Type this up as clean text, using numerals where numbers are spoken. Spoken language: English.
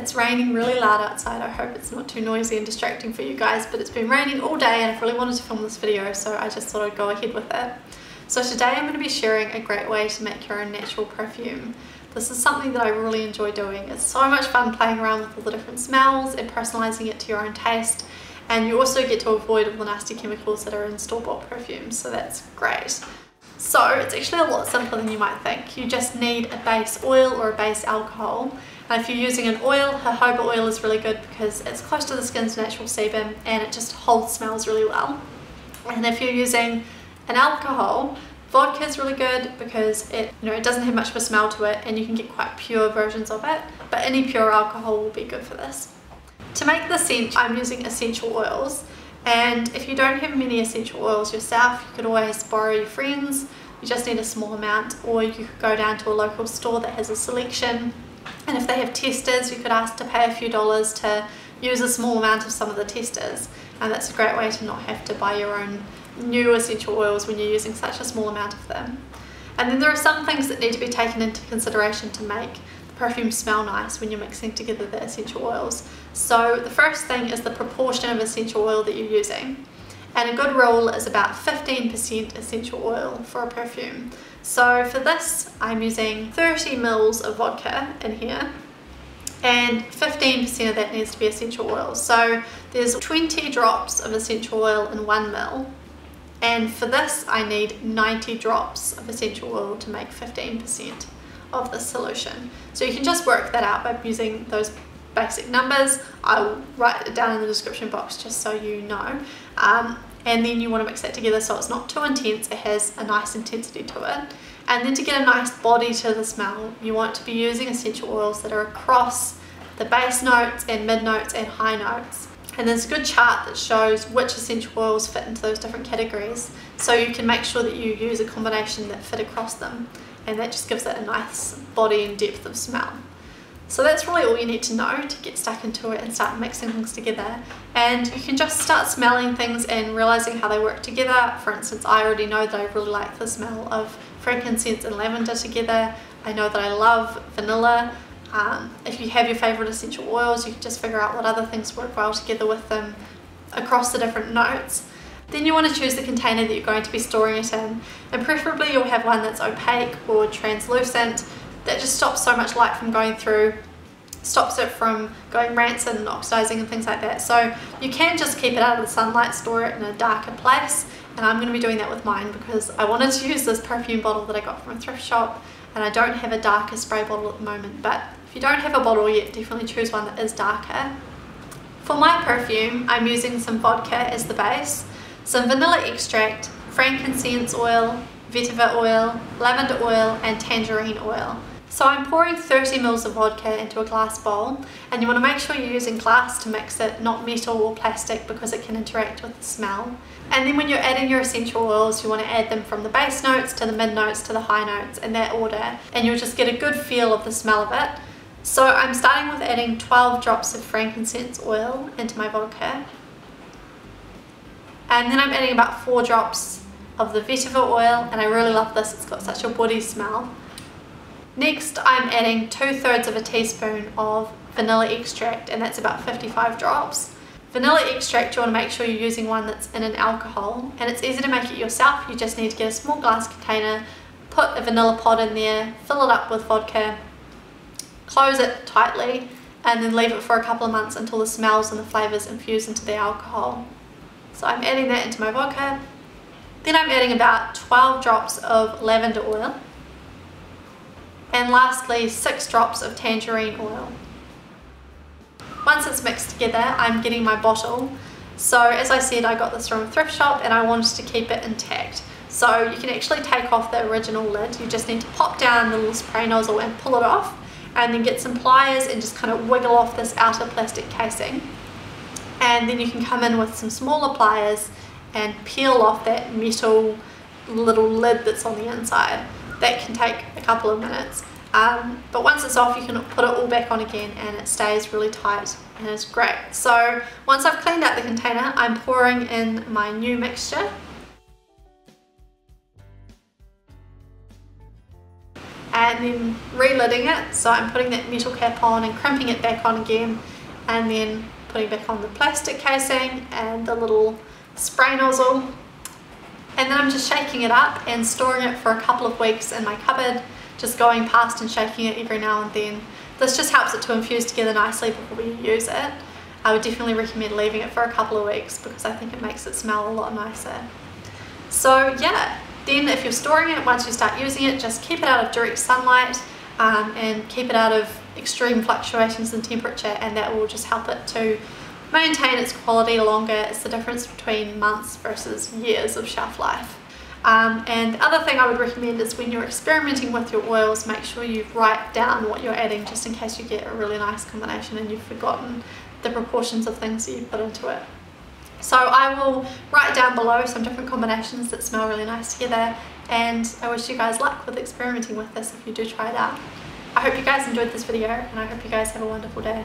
It's raining really loud outside. I hope it's not too noisy and distracting for you guys, but it's been raining all day and I've really wanted to film this video, so I just thought I'd go ahead with it. So today I'm going to be sharing a great way to make your own natural perfume. This is something that I really enjoy doing. It's so much fun playing around with all the different smells and personalising it to your own taste, and you also get to avoid all the nasty chemicals that are in store-bought perfumes, so that's great. So it's actually a lot simpler than you might think. You just need a base oil or a base alcohol. And if you're using an oil, jojoba oil is really good because it's close to the skin's natural sebum and it just holds smells really well. And if you're using an alcohol, vodka is really good because it, it doesn't have much of a smell to it and you can get quite pure versions of it, but any pure alcohol will be good for this. To make the scent, I'm using essential oils, and if you don't have many essential oils yourself, you could always borrow your friends. You just need a small amount, or you could go down to a local store that has a selection, and if they have testers, you could ask to pay a few dollars to use a small amount of some of the testers, and that's a great way to not have to buy your own new essential oils when you're using such a small amount of them. And then there are some things that need to be taken into consideration to make the perfume smell nice when you're mixing together the essential oils. So the first thing is the proportion of essential oil that you're using, and a good rule is about 15% essential oil for a perfume. So for this, I'm using 30 mils of vodka in here, and 15% of that needs to be essential oil. So there's 20 drops of essential oil in 1 mil. And for this, I need 90 drops of essential oil to make 15% of the solution. So you can just work that out by using those basic numbers. I'll write it down in the description box just so you know. And then you want to mix that together so it's not too intense, it has a nice intensity to it. And then to get a nice body to the smell, you want to be using essential oils that are across the base notes and mid notes and high notes. And there's a good chart that shows which essential oils fit into those different categories, so you can make sure that you use a combination that fit across them, and that just gives it a nice body and depth of smell. So that's really all you need to know to get stuck into it and start mixing things together. And you can just start smelling things and realising how they work together. For instance, I already know that I really like the smell of frankincense and lavender together. I know that I love vanilla. If you have your favourite essential oils, you can just figure out what other things work well together with them across the different notes. Then you want to choose the container that you're going to be storing it in, and preferably you'll have one that's opaque or translucent. That just stops so much light from going through, stops it from going rancid and oxidising and things like that. So you can just keep it out of the sunlight, store it in a darker place, and I'm going to be doing that with mine because I wanted to use this perfume bottle that I got from a thrift shop, and I don't have a darker spray bottle at the moment, but if you don't have a bottle yet, definitely choose one that is darker. For my perfume, I'm using some vodka as the base, some vanilla extract, frankincense oil, vetiver oil, lavender oil and tangerine oil. So I'm pouring 30 mils of vodka into a glass bowl, and you want to make sure you're using glass to mix it, not metal or plastic, because it can interact with the smell. And then when you're adding your essential oils, you want to add them from the base notes to the mid notes to the high notes in that order, and you'll just get a good feel of the smell of it. So I'm starting with adding 12 drops of frankincense oil into my vodka, and then I'm adding about 4 drops of the vetiver oil, and I really love this, it's got such a woody smell. Next, I'm adding 2/3 of a teaspoon of vanilla extract, and that's about 55 drops. Vanilla extract, you want to make sure you're using one that's in an alcohol, and it's easy to make it yourself. You just need to get a small glass container, put a vanilla pod in there, fill it up with vodka, close it tightly, and then leave it for a couple of months until the smells and the flavours infuse into the alcohol. So I'm adding that into my vodka. Then I'm adding about 12 drops of lavender oil, and lastly 6 drops of tangerine oil. Once it's mixed together, I'm getting my bottle. So as I said, I got this from a thrift shop and I wanted to keep it intact. So you can actually take off the original lid, you just need to pop down the little spray nozzle and pull it off, and then get some pliers and just kind of wiggle off this outer plastic casing. And then you can come in with some smaller pliers and peel off that metal little lid that's on the inside. That can take a couple of minutes, but once it's off you can put it all back on again and it stays really tight and it's great. So once I've cleaned out the container, I'm pouring in my new mixture, and then relitting it. So I'm putting that metal cap on and crimping it back on again, and then putting back on the plastic casing and the little spray nozzle. And then I'm just shaking it up and storing it for a couple of weeks in my cupboard, just going past and shaking it every now and then. This just helps it to infuse together nicely before you use it. I would definitely recommend leaving it for a couple of weeks because I think it makes it smell a lot nicer. So yeah, then if you're storing it, once you start using it, just keep it out of direct sunlight and keep it out of extreme fluctuations in temperature, and that will just help it to maintain its quality longer. It's the difference between months versus years of shelf life. And the other thing I would recommend is when you're experimenting with your oils, make sure you write down what you're adding, just in case you get a really nice combination and you've forgotten the proportions of things that you put into it. So I will write down below some different combinations that smell really nice together, and I wish you guys luck with experimenting with this if you do try it out. I hope you guys enjoyed this video, and I hope you guys have a wonderful day.